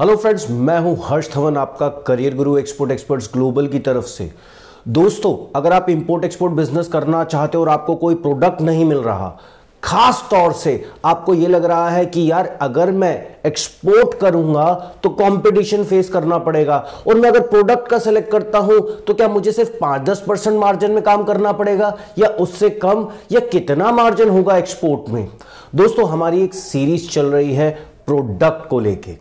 Hello friends, मैं हूं हर्ष धवन, आपका करियर गुरु एक्सपोर्ट एक्सपर्ट्स ग्लोबल की तरफ से। दोस्तों, अगर आप इंपोर्ट एक्सपोर्ट बिजनेस करना चाहते हो और आपको कोई प्रोडक्ट नहीं मिल रहा, खास तौर से आपको ये लग रहा है कि यार अगर मैं एक्सपोर्ट करूंगा तो कंपटीशन फेस करना पड़ेगा और मैं अगर प्रोडक्ट का सेलेक्ट करता हूं तो क्या मुझे सिर्फ 5-10% मार्जिन में काम करना पड़ेगा या उससे कम, या कितना मार्जिन होगा एक्सपोर्ट में। दोस्तों, हमारी एक सीरीज चल रही है प्रोडक्ट को लेके।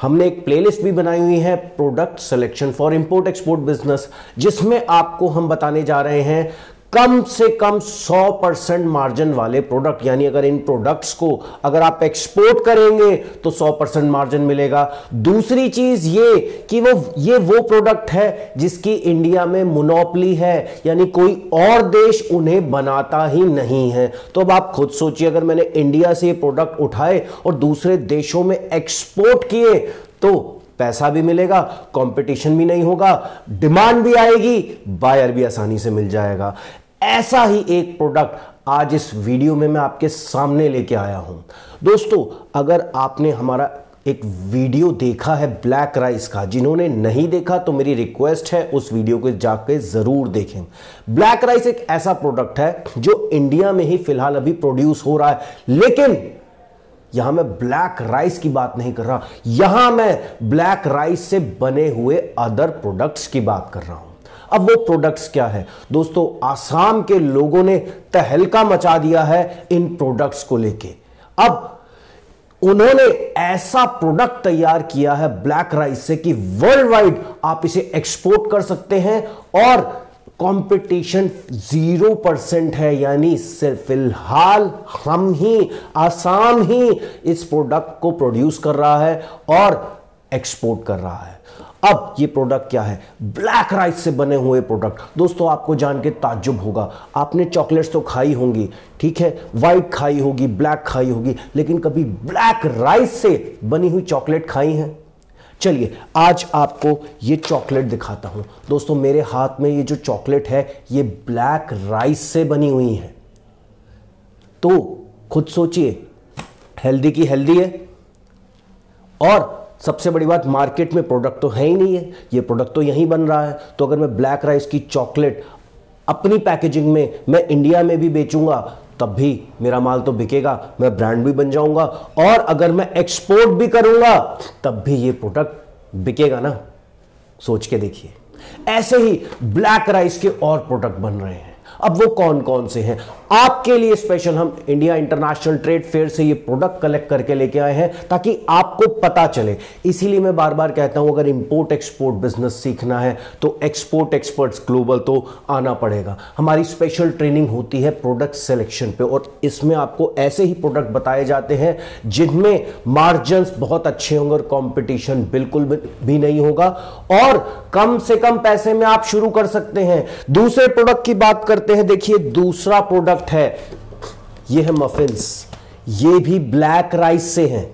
हमने एक प्लेलिस्ट भी बनाई हुई है product selection for import export business, जिसमें आपको हम बताने जा रहे हैं कम से कम 100% मार्जिन वाले प्रोडक्ट, यानी अगर इन प्रोडक्ट्स को अगर आप एक्सपोर्ट करेंगे तो 100% मार्जिन मिलेगा। दूसरी चीज ये कि वो प्रोडक्ट है जिसकी इंडिया में मोनोपोली है, यानी कोई और देश उन्हें बनाता ही नहीं है। तो अब आप खुद सोचिए, अगर मैंने इंडिया से ये प्रोडक्ट उठाए और दूसरे देशों में एक्सपोर्ट किए तो पैसा भी मिलेगा, कंपटीशन भी नहीं होगा, डिमांड भी आएगी, बायर भी आसानी से मिल जाएगा। ऐसा ही एक प्रोडक्ट आज इस वीडियो में मैं आपके सामने लेके आया हूं। दोस्तों, अगर आपने हमारा एक वीडियो देखा है ब्लैक राइस का, जिन्होंने नहीं देखा तो मेरी रिक्वेस्ट है उस वीडियो को जाके जरूर देखें। ब्लैक राइस एक ऐसा प्रोडक्ट है जो इंडिया में ही फिलहाल अभी प्रोड्यूस हो रहा है, लेकिन यहां मैं ब्लैक राइस की बात नहीं कर रहा, यहां मैं ब्लैक राइस से बने हुए अदर प्रोडक्ट्स की बात कर रहा हूं। अब वो प्रोडक्ट्स क्या है? दोस्तों, आसाम के लोगों ने तहलका मचा दिया है इन प्रोडक्ट्स को लेके। अब उन्होंने ऐसा प्रोडक्ट तैयार किया है ब्लैक राइस से कि वर्ल्ड वाइड आप इसे एक्सपोर्ट कर सकते हैं और कंपटीशन 0% है, यानी सिर्फ फिलहाल हम ही, आसाम ही इस प्रोडक्ट को प्रोड्यूस कर रहा है और एक्सपोर्ट कर रहा है। अब ये प्रोडक्ट क्या है? ब्लैक राइस से बने हुए प्रोडक्ट। दोस्तों, आपको जान के ताज्जुब होगा, आपने चॉकलेट्स तो खाई होंगी, ठीक है, वाइट खाई होगी, ब्लैक खाई होगी, लेकिन कभी ब्लैक राइस से बनी हुई चॉकलेट खाई है? चलिए आज आपको ये चॉकलेट दिखाता हूं। दोस्तों, मेरे हाथ में ये जो चॉकलेट है ये ब्लैक राइस से बनी हुई है। तो खुद सोचिए, हेल्दी की हेल्दी है और सबसे बड़ी बात मार्केट में प्रोडक्ट तो है ही नहीं है, ये प्रोडक्ट तो यहीं बन रहा है। तो अगर मैं ब्लैक राइस की चॉकलेट अपनी पैकेजिंग में मैं इंडिया में भी बेचूंगा तब भी मेरा माल तो बिकेगा, मैं ब्रांड भी बन जाऊंगा, और अगर मैं एक्सपोर्ट भी करूंगा तब भी ये प्रोडक्ट बिकेगा ना। सोच के देखिए। ऐसे ही ब्लैक राइस के और प्रोडक्ट बन रहे हैं। अब वो कौन कौन से हैं? आपके लिए स्पेशल हम इंडिया इंटरनेशनल ट्रेड फेयर से ये प्रोडक्ट कलेक्ट करके लेके आए हैं ताकि आपको पता चले। इसीलिए मैं बार बार कहता हूं, अगर इंपोर्ट एक्सपोर्ट बिजनेस सीखना है तो एक्सपोर्ट एक्सपर्ट्स ग्लोबल तो आना पड़ेगा। हमारी स्पेशल ट्रेनिंग होती है प्रोडक्ट सिलेक्शन पे और इसमें आपको ऐसे ही प्रोडक्ट बताए जाते हैं जिनमें मार्जिन बहुत अच्छे होंगे और कॉम्पिटिशन बिल्कुल भी नहीं होगा और कम से कम पैसे में आप शुरू कर सकते हैं। दूसरे प्रोडक्ट की बात करते हैं। देखिए, दूसरा प्रोडक्ट है, ये है मफिन्स। ये भी ब्लैक राइस से हैं।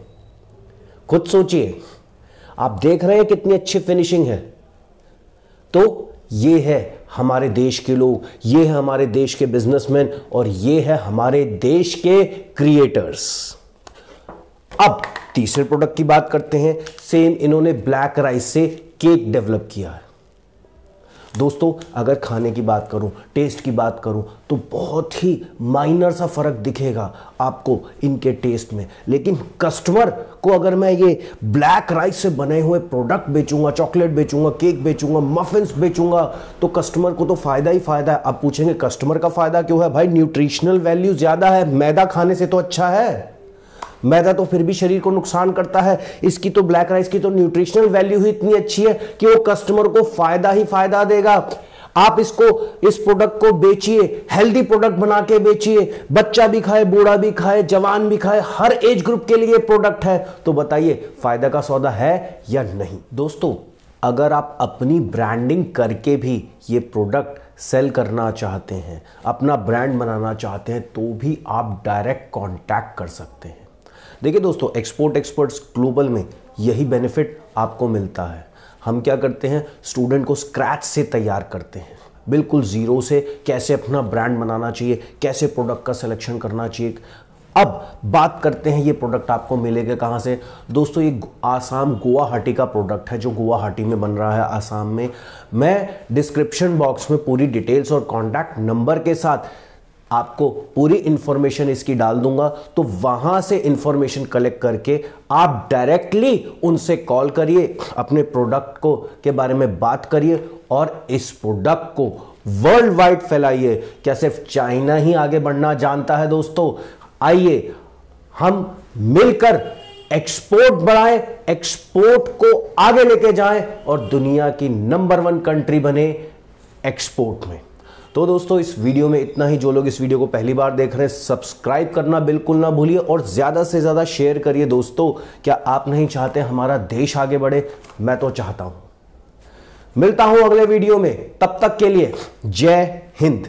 खुद सोचिए, आप देख रहे हैं कितनी अच्छी फिनिशिंग है। तो ये है हमारे देश के लोग, ये है हमारे देश के बिजनेसमैन और ये है हमारे देश के क्रिएटर्स। अब तीसरे प्रोडक्ट की बात करते हैं। सेम इन्होंने ब्लैक राइस से केक डेवलप किया है। दोस्तों, अगर खाने की बात करूं, टेस्ट की बात करूं तो बहुत ही माइनर सा फर्क दिखेगा आपको इनके टेस्ट में, लेकिन कस्टमर को अगर मैं ये ब्लैक राइस से बने हुए प्रोडक्ट बेचूंगा, चॉकलेट बेचूंगा, केक बेचूंगा, मफिन्स बेचूंगा तो कस्टमर को तो फायदा ही फायदा है। आप पूछेंगे कस्टमर का फायदा क्यों है? भाई, न्यूट्रिशनल वैल्यू ज्यादा है, मैदा खाने से तो अच्छा है। मैदा तो फिर भी शरीर को नुकसान करता है, इसकी तो ब्लैक राइस की तो न्यूट्रिशनल वैल्यू ही इतनी अच्छी है कि वो कस्टमर को फायदा ही फायदा देगा। आप इसको, इस प्रोडक्ट को बेचिए, हेल्दी प्रोडक्ट बना के बेचिए, बच्चा भी खाए, बूढ़ा भी खाए, जवान भी खाए, हर एज ग्रुप के लिए प्रोडक्ट है। तो बताइए फायदा का सौदा है या नहीं? दोस्तों, अगर आप अपनी ब्रांडिंग करके भी ये प्रोडक्ट सेल करना चाहते हैं, अपना ब्रांड बनाना चाहते हैं तो भी आप डायरेक्ट कॉन्टैक्ट कर सकते हैं। देखिए दोस्तों, एक्सपोर्ट एक्सपर्ट्स ग्लोबल में यही बेनिफिट आपको मिलता है। हम क्या करते हैं? स्टूडेंट को स्क्रैच से तैयार करते हैं, बिल्कुल ज़ीरो से कैसे अपना ब्रांड बनाना चाहिए, कैसे प्रोडक्ट का सिलेक्शन करना चाहिए, अब बात करते हैं ये प्रोडक्ट आपको मिलेगा कहाँ से। दोस्तों ये आसाम गुवाहाटी का प्रोडक्ट है जो गुवाहाटी में बन रहा है आसाम में। मैं डिस्क्रिप्शन बॉक्स में पूरी डिटेल्स और कॉन्टैक्ट नंबर के साथ आपको पूरी इंफॉर्मेशन इसकी डाल दूंगा, तो वहां से इंफॉर्मेशन कलेक्ट करके आप डायरेक्टली उनसे कॉल करिए, अपने प्रोडक्ट को के बारे में बात करिए और इस प्रोडक्ट को वर्ल्ड वाइड फैलाइए। क्या सिर्फ चाइना ही आगे बढ़ना जानता है दोस्तों? आइए हम मिलकर एक्सपोर्ट बढ़ाएं, एक्सपोर्ट को आगे लेके जाएं और दुनिया की नंबर 1 कंट्री बने एक्सपोर्ट में। तो दोस्तों इस वीडियो में इतना ही। जो लोग इस वीडियो को पहली बार देख रहे हैं सब्सक्राइब करना बिल्कुल ना भूलिए और ज़्यादा से ज़्यादा शेयर करिए दोस्तों। क्या आप नहीं चाहते हमारा देश आगे बढ़े? मैं तो चाहता हूँ। मिलता हूँ अगले वीडियो में, तब तक के लिए जय हिंद।